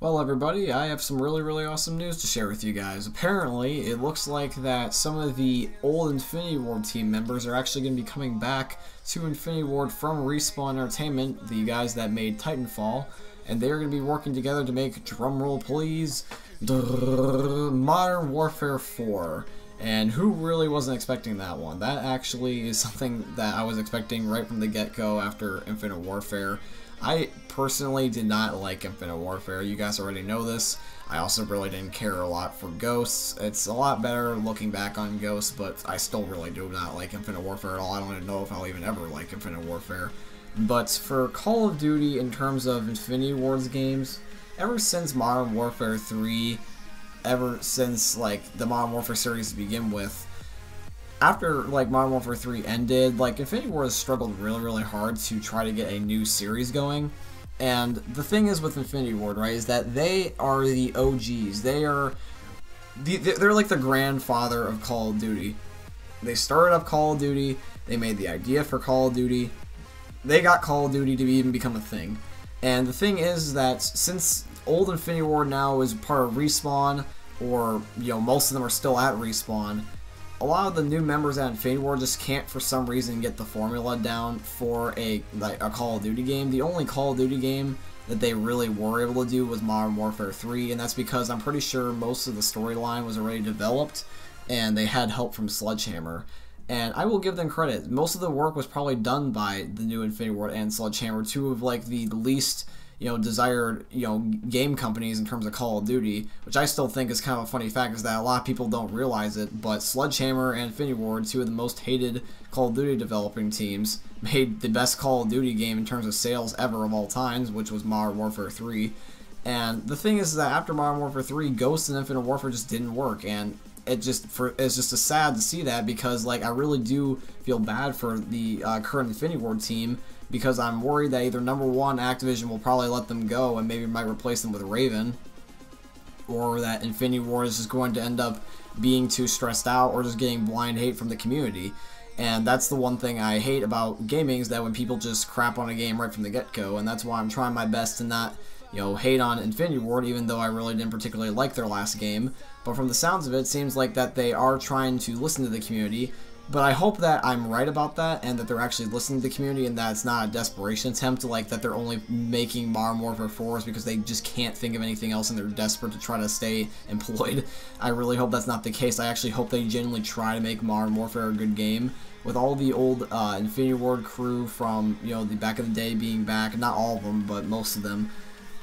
Well, everybody, I have some really awesome news to share with you guys. Apparently, it looks like that some of the old Infinity Ward team members are actually going to be coming back to Infinity Ward from Respawn Entertainment, the guys that made Titanfall, and they're going to be working together to make, drumroll please, Modern Warfare 4. And who really wasn't expecting that one? That actually is something that I was expecting right from the get-go after Infinite Warfare. I personally did not like Infinite Warfare. You guys already know this. I also really didn't care a lot for Ghosts. It's a lot better looking back on Ghosts, but I still really do not like Infinite Warfare at all. I don't even know if I'll even ever like Infinite Warfare. But for Call of Duty, in terms of Infinity Ward's games, ever since Modern Warfare 3, ever since like the Modern Warfare series to begin with, after like Modern Warfare 3 ended, like Infinity Ward has struggled really hard to try to get a new series going. And the thing is with Infinity Ward, right, is that they are the OGs. They are they're like the grandfather of Call of Duty. They started up Call of Duty, they made the idea for Call of Duty, they got Call of Duty to even become a thing. And the thing is that since old Infinity Ward now is part of Respawn, or you know, most of them are still at Respawn, a lot of the new members at Infinity Ward just can't, for some reason, get the formula down for a Call of Duty game. The only Call of Duty game that they really were able to do was Modern Warfare 3, and that's because I'm pretty sure most of the storyline was already developed, and they had help from Sledgehammer. And I will give them credit. Most of the work was probably done by the new Infinity Ward and Sledgehammer, two of like the least, you know, desired, you know, game companies in terms of Call of Duty, which I still think is kind of a funny fact, is that a lot of people don't realize it, but Sledgehammer and Infinity Ward, two of the most hated Call of Duty developing teams, made the best Call of Duty game in terms of sales ever of all times, which was Modern Warfare 3. And the thing is that after Modern Warfare 3, Ghosts and Infinite Warfare just didn't work, and it's just sad to see that, because like I really do feel bad for the current Infinity Ward team, because I'm worried that either number one, Activision will probably let them go and maybe might replace them with Raven, or that Infinity Ward is just going to end up being too stressed out or just getting blind hate from the community. And that's the one thing I hate about gaming, is that when people just crap on a game right from the get-go, and that's why I'm trying my best to not, you know, hate on Infinity Ward, even though I really didn't particularly like their last game. But from the sounds of it, it seems like that they are trying to listen to the community. But I hope that I'm right about that, and that they're actually listening to the community, and that it's not a desperation attempt, like that they're only making Modern Warfare 4s because they just can't think of anything else and they're desperate to try to stay employed. I really hope that's not the case. I actually hope they genuinely try to make Modern Warfare a good game. With all the old Infinity Ward crew from, you know, the back of the day being back, not all of them, but most of them,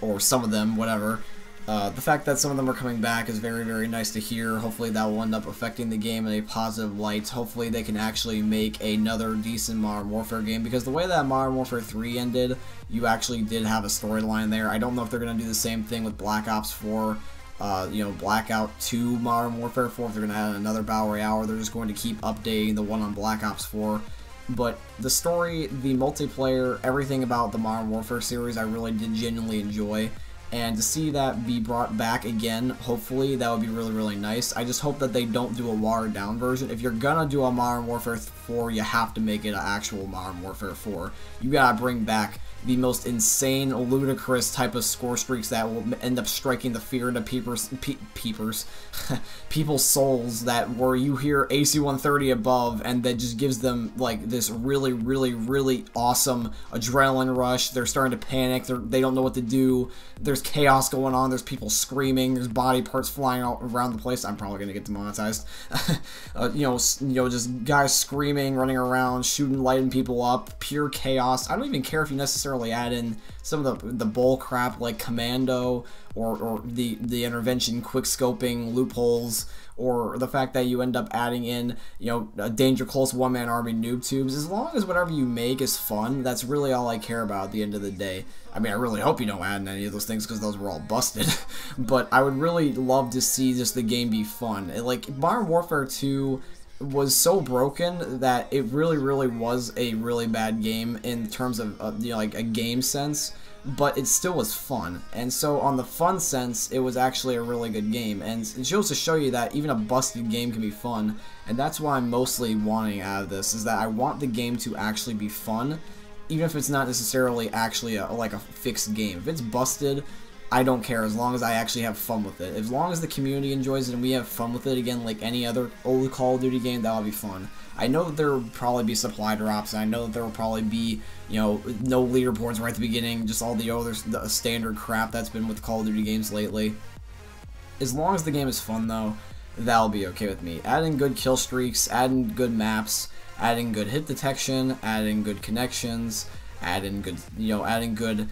or some of them, whatever. The fact that some of them are coming back is very nice to hear. Hopefully that will end up affecting the game in a positive light. Hopefully they can actually make another decent Modern Warfare game, because the way that Modern Warfare 3 ended, you actually did have a storyline there. I don't know if they're going to do the same thing with Black Ops 4, you know, Blackout 2 Modern Warfare 4, if they're going to add another Battle Royale, or they're just going to keep updating the one on Black Ops 4. But the story, the multiplayer, everything about the Modern Warfare series, I really did genuinely enjoy. And to see that be brought back again, hopefully, that would be really nice. I just hope that they don't do a watered-down version. If you're gonna do a Modern Warfare 4, you have to make it an actual Modern Warfare 4. You gotta bring back the most insane, ludicrous type of score streaks that will end up striking the fear into people's souls, that where you hear AC-130 above, and that just gives them like this really awesome adrenaline rush. They're starting to panic. They don't know what to do. There's chaos going on. There's people screaming. There's body parts flying all around the place. I'm probably gonna get demonetized. you know, just guys screaming, running around, shooting, lighting people up. Pure chaos. I don't even care if you necessarily add in some of the bull crap like commando or the intervention quick scoping loopholes, or the fact that you end up adding in, you know, a danger close one-man army noob tubes. As long as whatever you make is fun, that's really all I care about at the end of the day. I mean, I really hope you don't add in any of those things, because those were all busted. But I would really love to see just the game be fun. Like Modern Warfare 2 was so broken that it really was a really bad game in terms of you know, like a game sense, but it still was fun. And so on the fun sense, it was actually a really good game, and it shows to show you that even a busted game can be fun. And that's why I'm mostly wanting out of this, is that I want the game to actually be fun, even if it's not necessarily actually like a fixed game. If it's busted, I don't care as long as I actually have fun with it. As long as the community enjoys it and we have fun with it again, like any other old Call of Duty game, that'll be fun. I know that there will probably be supply drops, and I know that there will probably be, you know, no leaderboards right at the beginning, just all the other standard crap that's been with Call of Duty games lately. As long as the game is fun, though, that'll be okay with me. Adding good kill streaks, adding good maps, adding good hit detection, adding good connections, adding good, you know, adding good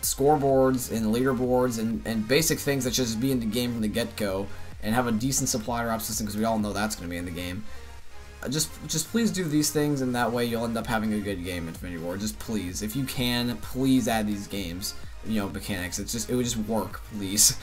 scoreboards and leaderboards and basic things that should just be in the game from the get-go, and have a decent supply drop system, because we all know that's going to be in the game. Just please do these things, and that way you'll end up having a good game, Infinity Ward. Just please, if you can, please add these games, you know, mechanics. It's just, it would just work, please.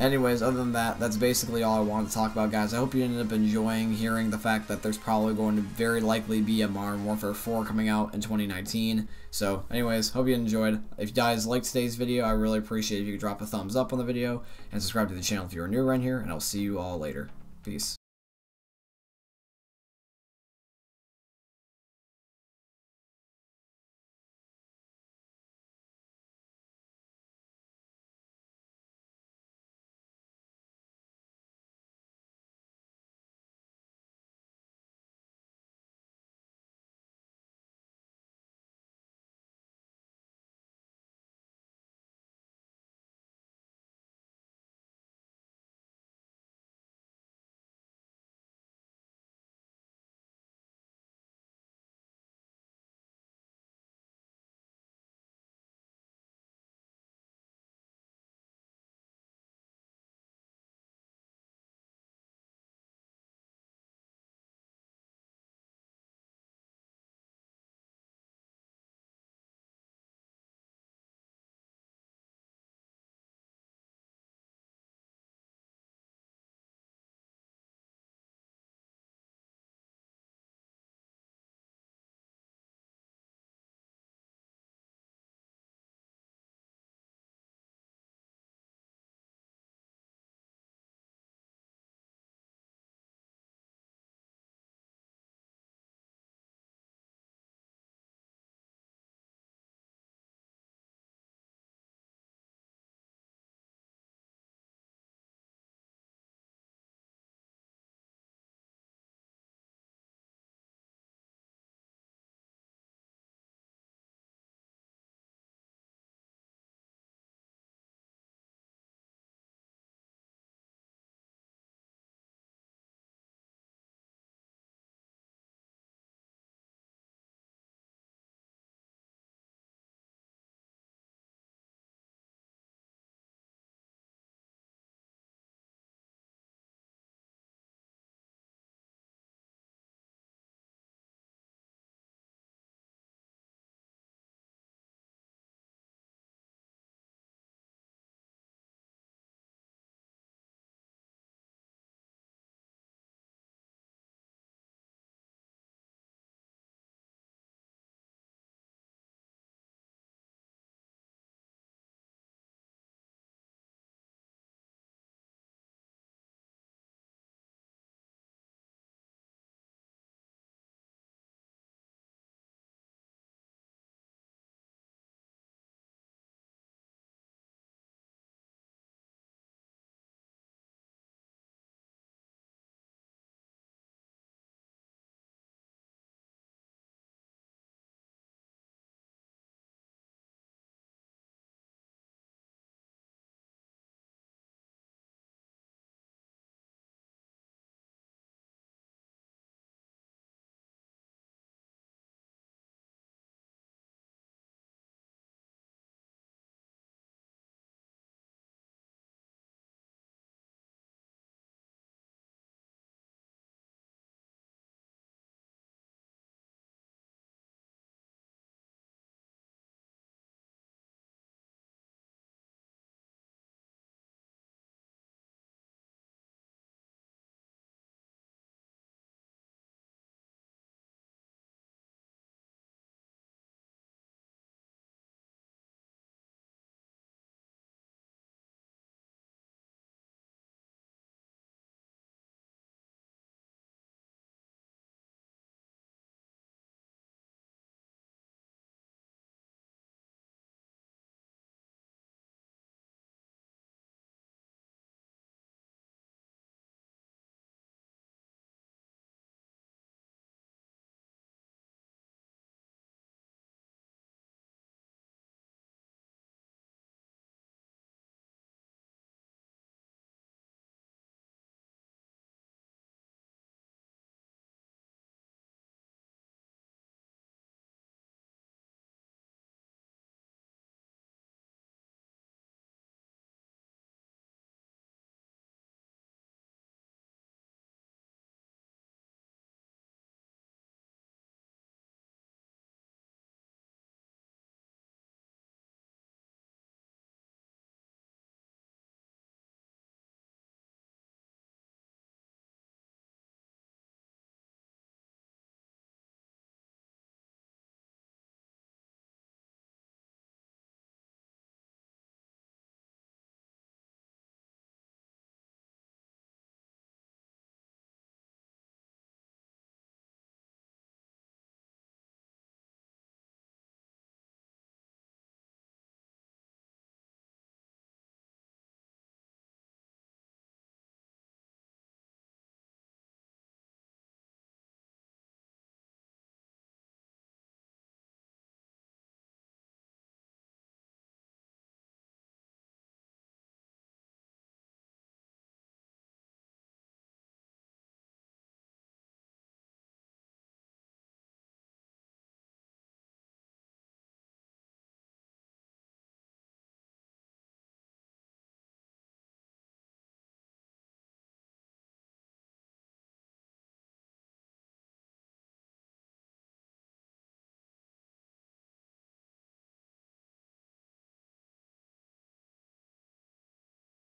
Anyways, other than that, that's basically all I wanted to talk about, guys. I hope you ended up enjoying hearing the fact that there's probably going to very likely be a Modern Warfare 4 coming out in 2019. So, anyways, hope you enjoyed. If you guys liked today's video, I really appreciate it if you could drop a thumbs up on the video and subscribe to the channel if you're new around here, and I'll see you all later. Peace.